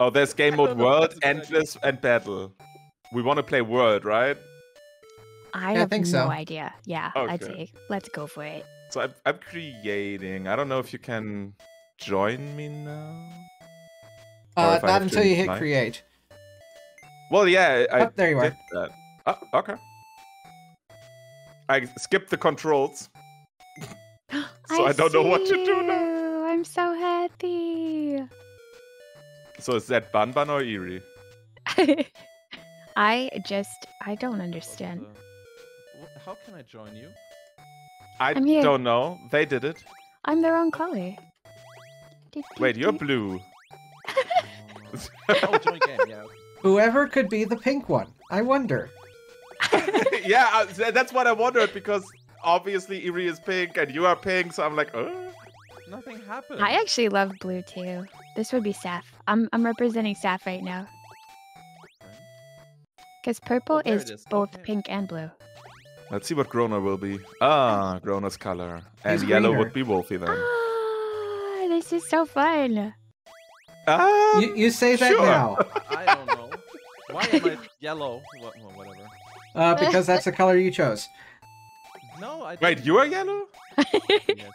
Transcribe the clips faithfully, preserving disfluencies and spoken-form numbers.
Oh, there's game mode world, endless, and battle. We want to play world, right? I yeah, have I think no so. idea. Yeah, okay. I'd say let's go for it. So I'm, I'm creating. I don't know if you can join me now. Uh, not until you hit create. Well, yeah, I oh, there you did are. that. Oh, okay. I skipped the controls, so I, I don't know what to do now. I'm so happy. So is that Bun Bun or Eerie? I just, I don't understand. How can I join you? I don't know. They did it. I'm their own color. Wait, you're blue. Oh, join game, yeah. Whoever could be the pink one. I wonder. Yeah, that's what I wondered, because obviously Eerie is pink and you are pink, so I'm like, oh. Nothing happened. I actually love blue too. This would be Saf. I'm I'm representing Saf right now. Because purple oh, is, is both okay. pink and blue. Let's see what Gronur will be. Ah, Gronur's color. And He's yellow greener. would be Wolfy then. Ah, this is so fun. Ah, you, you say that sure. now. I don't know. Why am I yellow? Well, whatever. Uh, because that's the color you chose. No, I didn't. Wait, you are yellow? Yes.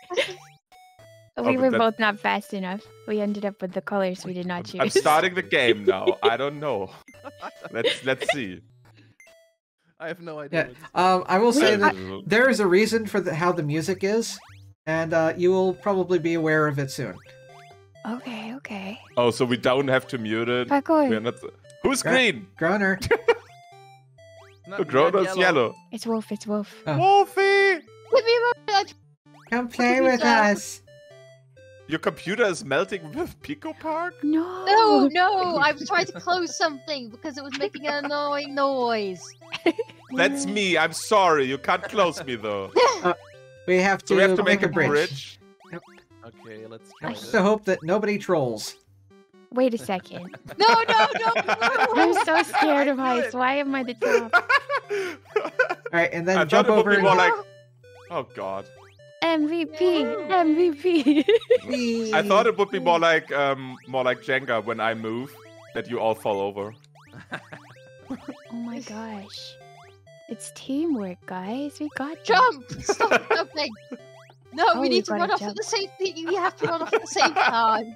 We oh, were that... both not fast enough. We ended up with the colors we did not choose. I'm starting the game now. I don't know. Let's let's see. I have no idea. Yeah. Um, I will say that I... there is a reason for the, how the music is, and uh, you will probably be aware of it soon. Okay, okay. Oh, so we don't have to mute it. We're not... Who's Gr green? Gronur. Groner's yellow. yellow. It's Wolf. It's Wolf. Oh. Wolfy! Come play with us. Your computer is melting with Pico Park? No! No, no! I was trying to close something because it was making an annoying noise. That's me. I'm sorry. You can't close me, though. Uh, we have to, so we have to make, make a bridge. bridge. Nope. Okay, let's try I just hope that nobody trolls. Wait a second. No, no, no! no. I'm so scared of heights. Why am I the top? All right, and then I jump over and... More like... Oh, God. M V P, M V P. I thought it would be more like um, more like Jenga when I move, that you all fall over. Oh my gosh, it's teamwork, guys. We got to jump. Stop jumping. No, oh, we need to run off at the same thing. You have to run off at the same time.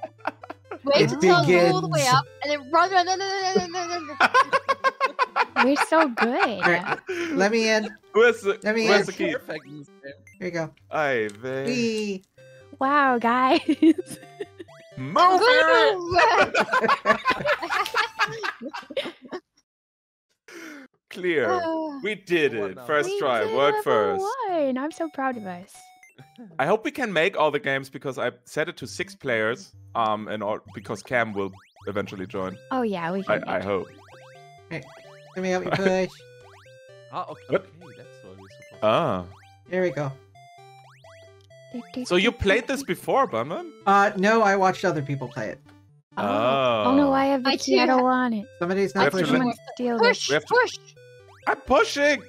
Wait until all the way up, and then run, run, run, run, run, run, run. We're so good. Right. Let me in. Where's the, Let me where's in. the key? Perfect. Here you go. Hi there. Wee. Wow, guys. Move Clear. Oh, we did it. First we try. Work first. One. I'm so proud of us. I hope we can make all the games because I set it to six players. Um, and all, because Cam will eventually join. Oh yeah, we can. I, I hope. Hey. Let me help you play. Ah, okay. What? okay, that's what we're supposed to Ah. There we go. So you played this before, Bunman? Uh, no, I watched other people play it. Oh. Oh, oh no, I have the key. I don't want it. Somebody's not pushing. Someone steal it. Push, push! I'm pushing!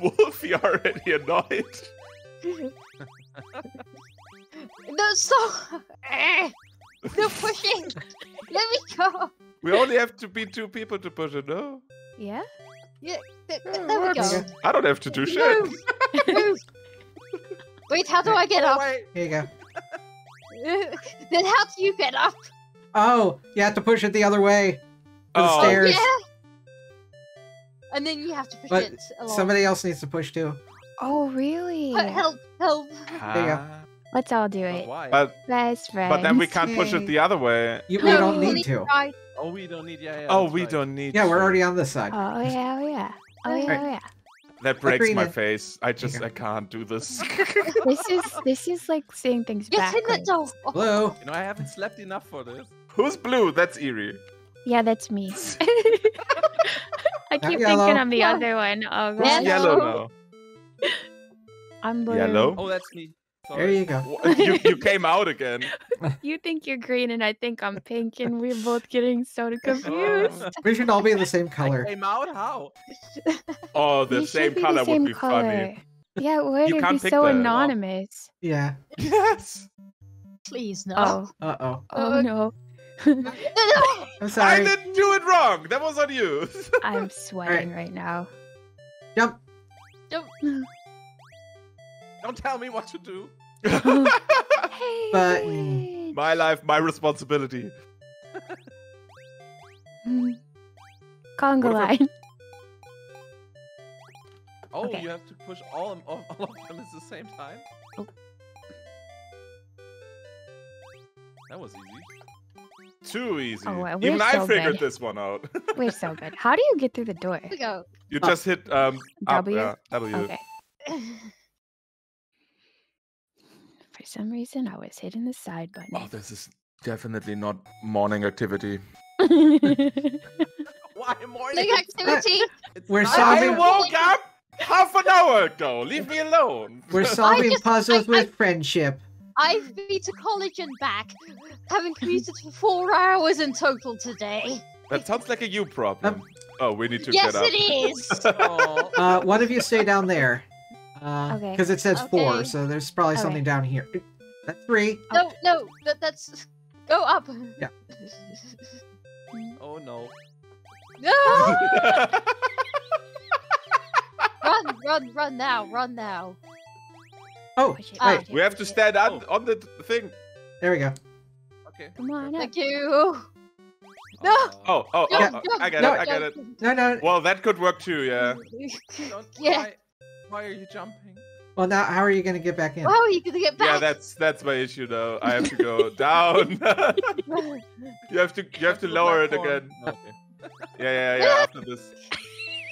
Wolfie already annoyed. No, so... No pushing! Let me go! We only have to be two people to push it, no? Yeah? Yeah, th th there we go. I don't have to do shit. Move. Wait, how do I get up? Here you go. Then how do you get up? Oh, you have to push it the other way. To oh. the stairs. Yeah. And then you have to push but it along. Somebody else needs to push too. Oh, really? But help, help. Ah. There you go. Let's all do it. But, but, but then we can't okay. push it the other way. You, we no, don't we need, need to. Try. Oh, we don't need. Yeah, yeah. Oh, we right. don't need. Yeah, to. We're already on this side. Oh yeah, oh yeah, oh yeah, right. oh yeah. That breaks Agreed. my face. I just, I can't do this. This is, this is like seeing things yes, backwards. Blue. Oh. You know, I haven't slept enough for this. Who's blue? That's Eerie. Yeah, that's me. I keep I'm thinking yellow. I'm the yeah. other one. Oh, Who's yellow now? I'm blue. Yellow. Oh, that's me. Sorry. There you go. you, you came out again. You think you're green and I think I'm pink, and we're both getting so confused. We should all be the same color. I came out how? Oh, the same color would be funny. Yeah, it would. It'd be so anonymous. Yeah. Yes. Please no. Uh oh. Uh -oh. Oh no. I'm sorry. I didn't do it wrong. That was on you. I'm sweating right. right now. Jump. Jump. Don't tell me what to do. Hey, but wait. My life, my responsibility. Conga line. Oh, okay. You have to push all, all, all of them at the same time? Oh. That was easy. Too easy. Oh, well, even so I figured good. this one out. We're so good. How do you get through the door? Here we go. You oh. just hit um, W? Up, uh, W. Okay. For some reason, I was hitting the side button. Oh, this is definitely not morning activity. Why morning activity? We're solving. I woke up half an hour ago. Leave me alone. We're solving just, puzzles I, with I, friendship. I've been to college and back, having commuted for four hours in total today. That sounds like a you problem. Um, oh, we need to yes, get up. Yes, it is. uh, one of you stay down there. Uh, okay. Because it says okay. four, so there's probably okay. something down here. That's three. No, okay. no, that, that's... Go up. Yeah. Oh, no. No! Run, run, run now, run now. Oh, wait. Ah. We have to stand on, on the thing. There we go. Okay. Come on. Thank you. No! Oh, oh, oh, yeah. oh, oh I got no, it, I got no, it. No, no. Well, that could work too, yeah. Yeah. Why are you jumping? Well, now how are you going to get back in? How are you going to get back? Yeah, that's that's my issue though. I have to go down. you have to you have to lower it again. Okay. Yeah, yeah, yeah. After this,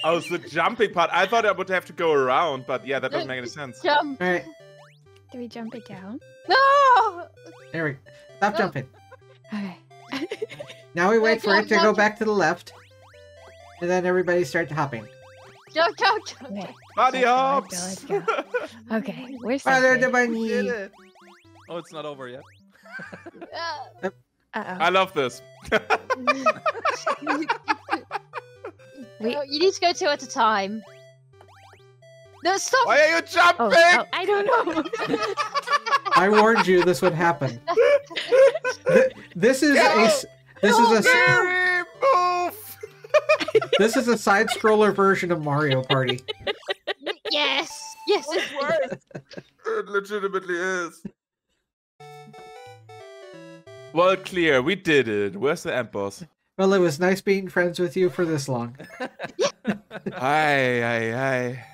oh, it's the jumping part. I thought I would have to go around, but yeah, that doesn't make any sense. Jump. All right. Do we jump it down? No. There we go. Stop no. jumping. Okay. Now we wait no, for jump, it to no, go jump. back to the left, and then everybody start hopping. Go, go, go. Okay. Body hops! Go, go. Okay, we're starting. Oh, it's not over yet. Uh-oh. I love this. we... oh, you need to go two at a time. No, stop! Why are you jumping? Oh, oh, I don't know. I warned you this would happen. Th this is go! a... This go, is a... Gary, move! This is a side-scroller version of Mario Party. Yes! Yes! It's worse. It legitimately is. Well, clear. We did it. Where's the end boss? Well, it was nice being friends with you for this long. Aye, aye, aye.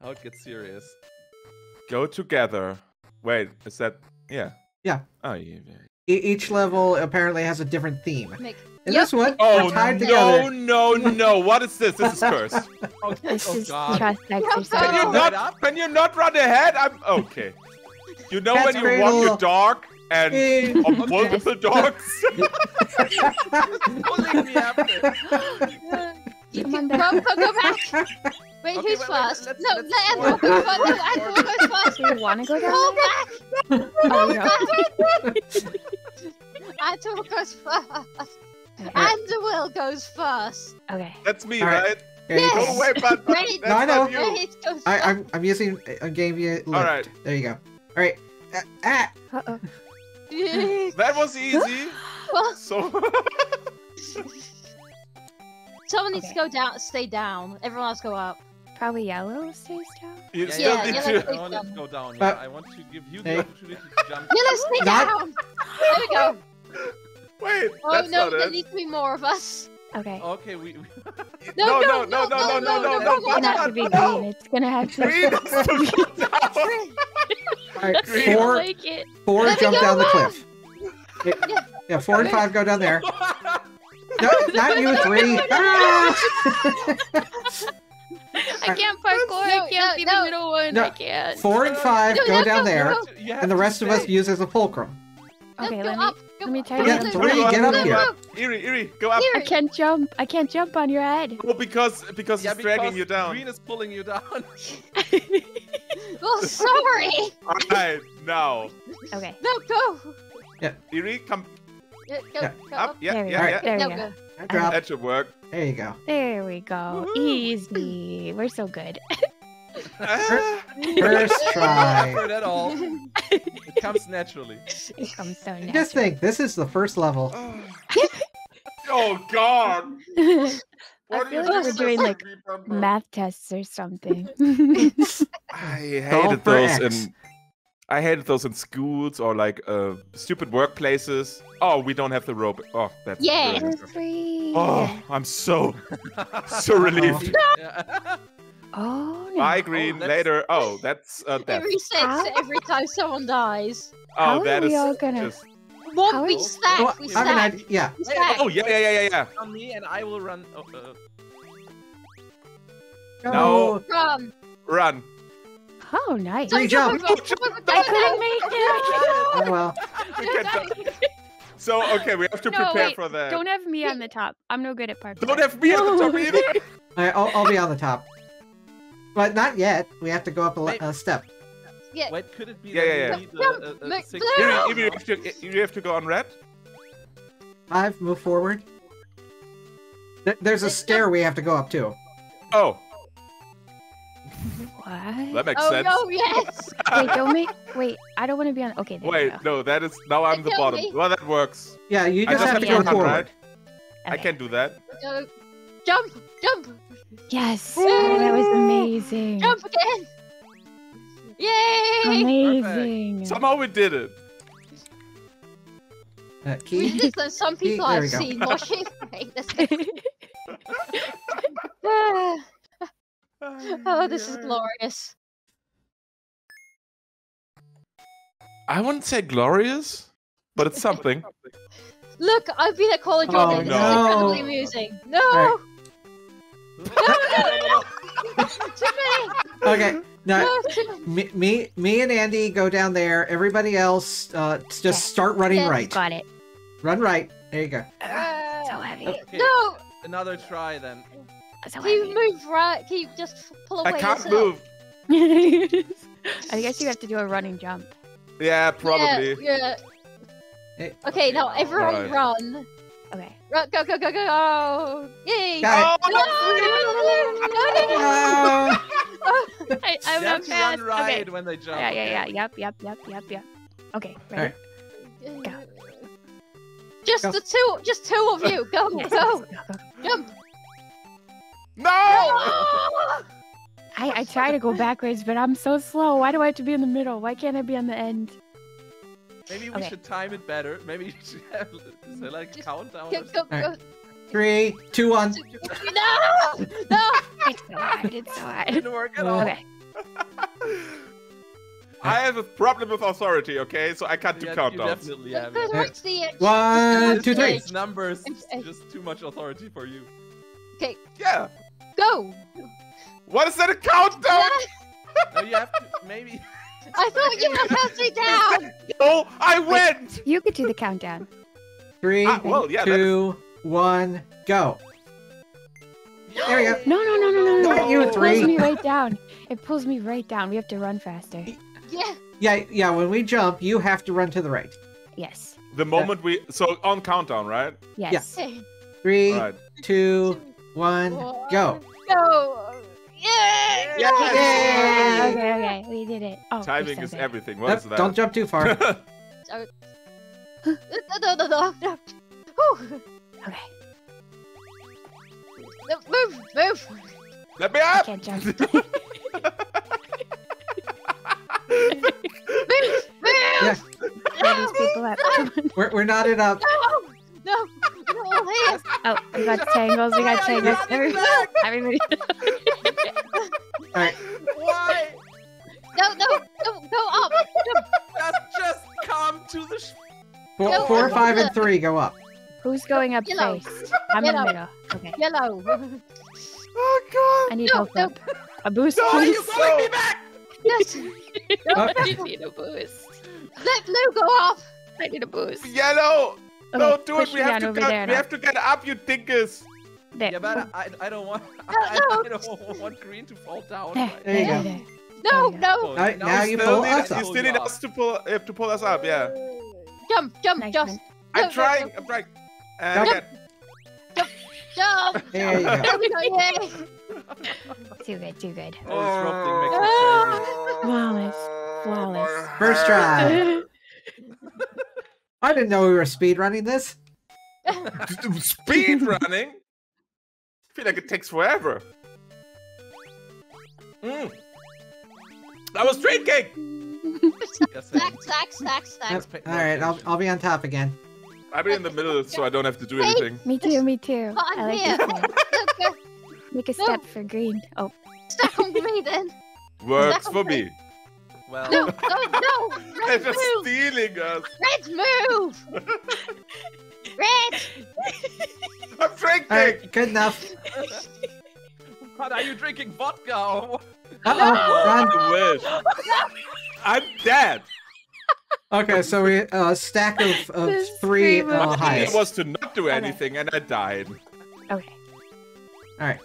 Now it gets serious. Go together. Wait, is that... Yeah. Yeah. Oh, yeah. E each level apparently has a different theme. Make And yep. this one, oh, we're tied together. No, no, no. What is this? This is cursed. Oh, this oh is God. Trust exercise. Can you not, can you not run ahead? I'm okay. You know That's when you walk your dog and a wolf with the dogs? Don't leave me after. You can go, go, go back. Wait, okay, who's first? Let's, no, let's let Andrew go first. No, Andrew goes first. Do you want to go down? Go back. Oh, no. Andrew goes first. Right. Anduill goes first. Okay. That's me, right? right? Yes. Go away, bud. That's no, I know. You. I, I'm, I'm using a game you left. All right. There you go. All right. Uh, ah. Uh-oh. That was easy. Well, so... Someone needs okay. to go down, stay down. Everyone else go up. Probably yellow stays down. You yeah, still yeah, need yellow to... I want to go down. Yeah. Uh, I want to give you the hey. opportunity to jump. Yellow, stay down. There we go. Wait, oh, that's no, not there it. needs to be more of us. Okay. Okay, we... No, no, no, no, no, no, no, no, no, not be green. It's gonna have to be green. Alright, four, like four jump down up. the cliff. It, yeah. yeah, four and five go down there. No, not you three. Ah! I can't parkour, no, I can't no, be no. the middle one, no. I can't. Four and five no, go no, down no, there, no. and the rest of us use as a fulcrum. Okay, let me... Let me tell you. Get, three, get up here. Eerie, Eerie, go up. I can't jump. I can't jump on your head. Well, because because yeah, it's because dragging you down. Green is pulling you down. so sorry. All right, now. Okay. No, go. Yeah. Eerie, come. Yeah, go, yeah. Go up. Yeah, yeah, yeah. There we go. Yeah, yeah. There we go. That should work. There you go. There we go. Easy. We're so good. First, first try. Not at all. It comes naturally. It comes so naturally. Just think, this is the first level. Oh God. What I feel like we're doing like math tests or something. I hated those in, I hated those in schools or like uh, stupid workplaces. Oh, we don't have the rope. Oh, that's yeah. Free. Oh, I'm so so relieved. Oh. No. Bye, green. Oh, later. Oh, that's uh, that. It resets every time someone dies. Oh, How that are we is all gonna... just. What we stack, well, we stack. I mean, I, yeah. We stack. Oh yeah, yeah, yeah, yeah, yeah. On me, and I will run. Oh, uh... No. Run. Run. Oh, nice. Don't jump. Jump. Jump. Jump. I couldn't make it. Oh well. We can't so okay, we have to no, prepare wait. for that. Don't have me on the top. I'm no good at parkour. Don't have me on the top either. All right, I'll, I'll be on the top, but not yet. We have to go up a wait. Uh, step. Yeah. What could it be? Yeah, yeah, yeah. No, no, no, no. You, you, have to, you have to go on red. Five, move forward. There's a stair we have to go up to. Oh. What? That makes oh, sense. Oh no! Yes. Wait, don't make. Wait, I don't want to be on. Okay. There Wait, no, that is now I'm the bottom. Me. Well, that works. Yeah, you just, just have, have to go forward. Right. Okay. I can do that. Uh, jump! Jump! Yes. Ooh. Oh, that was amazing. Jump again. Yay! Amazing! Perfect. Somehow we did it. Uh, we did this, some people key. I've seen washing. Oh, this is glorious. I wouldn't say glorious, but it's something. Look, I've been at college all day. This no. is incredibly amusing. No! Right. No, no, no, no! Too many! Okay. No, me, me, me and Andy go down there. Everybody else, uh, just yeah. start running yeah, right. Got it. Run right. There you go. Uh, so heavy. Okay. No. Another try then. So Can you move right? Can you just pull away? I can't yourself? move. I guess you have to do a running jump. Yeah, probably. Yeah. yeah. Okay, now everyone right. run. Okay. Run, go, go, go, go, go! Yay! Got it. No, no, no, no, no, no, no, no. Uh... I, I'm not fast. Right okay. when they jump. Yeah, yeah, yeah. Okay. Yep, yep, yep, yep, yep. Okay, ready? Right. Go. Just go. the two, just two of you. Go, yes, go. Yes, go, go, jump. No! I, I try to go backwards, but I'm so slow. Why do I have to be in the middle? Why can't I be on the end? Maybe we okay. should time it better. Maybe you should have is there like a countdown. Go, go, go. Three, two, one. No! No! It's so hard, it's so hard. It didn't work at all. Okay. I have a problem with authority, okay? So I can't do yeah, countdowns. Definitely have it. It's the edge. One, two, three. It's numbers, it's just too much authority for you. Okay. Yeah. Go! What is that, a countdown? No, you have to, maybe. I thought you were counting me down! No, I went! You could do the countdown. Three, ah, well, yeah, two, one, go. There we go. No, no, no, no, no, no. no. You it three. pulls me right down. It pulls me right down. We have to run faster. Yeah. Yeah, yeah. When we jump, you have to run to the right. Yes. The moment yeah. we... So, on countdown, right? Yes. Yeah. Three, right. two, one, go. Go. Yay! Yay! Yay! Okay, okay. We did it. Oh, timing is everything. What nope, is that? Don't jump too far. no, no, no, no, no. Whew. Okay. No, move! Move! Let me up! I can't jump. Move! Move! Yeah. Let these people up. We're, we're not it up. No! No! We're all here! Oh, we got tangles, we got tangles. Everybody. Everybody. Alright. Why? No, no, no, go up! Jump. Just, just come to the sh Four, no, four five, and three go up. Who's going up Yellow. first? I'm Yellow. in the middle. Okay. Yellow. Oh God! I need no, help. No. A boost. No, please. You're pulling me back. Yes. No, oh. I need a boost. Let blue go off. I need a boost. Yellow. Okay, no, do it. We have to get. We up. have to get up, you dinkus. There. Yeah, but I, I don't want. I, I don't want green to fall down. There, right? there you go. No, no. Now, now you, you pull need, us up. You still need us to pull, uh, to pull us up, yeah. Jump, jump, nice jump. I'm jump, trying, jump. I'm trying. Uh, jump. Jump, jump. There you go. There we go. Too good, too good. Oh, oh. Flawless, flawless. First try. I didn't know we were speedrunning this. Speedrunning? I feel like it takes forever. Mm. That was straight cake! Stack, stack, stack, stack. Alright, I'll, I'll be on top again. I'll be in the middle so I don't have to do anything. Me too, me too. Oh, I like here. Make a step no. for green. Oh. Stack on green then. Works for green. me. Well. No, no, no! Red, they're just move. stealing us! Red, move! Red! I'm drinking! Right, good enough. What, are you drinking vodka or... Uh-oh, no! I'm dead! Okay, so we, uh, stack of, of three, uh, highs. It was to not do anything, okay. and I died. Okay. Alright.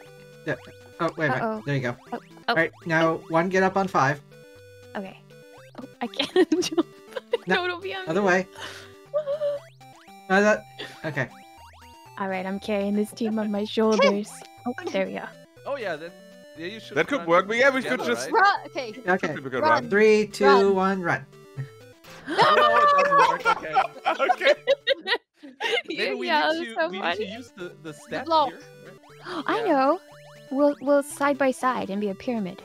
Yeah. Oh, wait a minute. Uh-oh. There you go. Oh, oh, Alright, now oh. one get up on five. Okay. Oh, I can't jump. No, no, it'll be on other me. way. No, that... Okay. Alright, I'm carrying this team on my shoulders. Oh, there we go. Oh, yeah, that... Yeah, you should that could work, but yeah, we together, could just... Right? Run, okay. Okay. Run. Run. Three, two, run. one, run. No, no, it doesn't work, okay. Okay. Then we yeah, need to, so we need to use the, the step the here. Right? I yeah. know. We'll, we'll side by side and be a pyramid.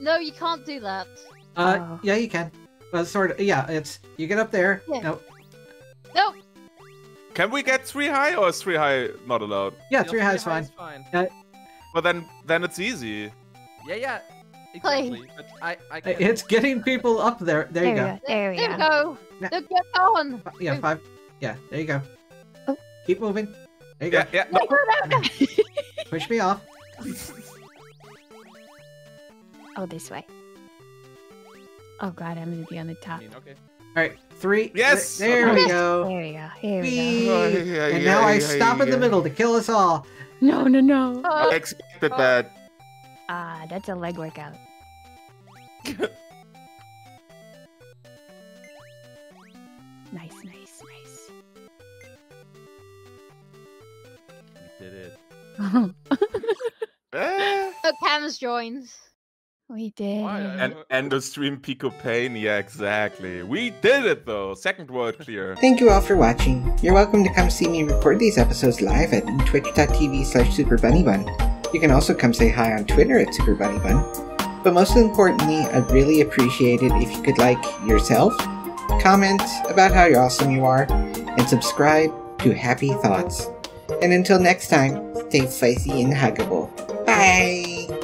No, you can't do that. Uh, oh. yeah, you can. Well, sort of, yeah, it's... You get up there. Yeah. Nope. Nope. Can we get three high, or is three high not allowed? Yeah, three, no, high, three high is fine. fine. Uh, Well, then, then it's easy. Yeah, yeah, exactly. But I, I can't. It's getting people up there. There, there you go. go. There we there go. go. Now, get on. Yeah, five. Yeah, there you go. Oh. Keep moving. There you yeah, go. Yeah, no. No, no, no. Push me off. Oh, this way. Oh God, I'm gonna be on the top. Okay. All right, three. Yes. There, there we go. There we go. Here we go. Whee. And now I stop in the middle to kill us all. No, no, no. Oh, I expected oh. that. Ah, that's a leg workout. Nice, nice, nice. We did it. Oh, Cam's joins. We did. And end the stream Pico Pain. Yeah, exactly. We did it though. Second world clear. Thank you all for watching. You're welcome to come see me record these episodes live at twitch dot T V slash super bunny bun. You can also come say hi on Twitter at super bunny bun. But most importantly, I'd really appreciate it if you could like yourself, comment about how awesome you are, and subscribe to Happy Thoughts. And until next time, stay spicy and huggable. Bye!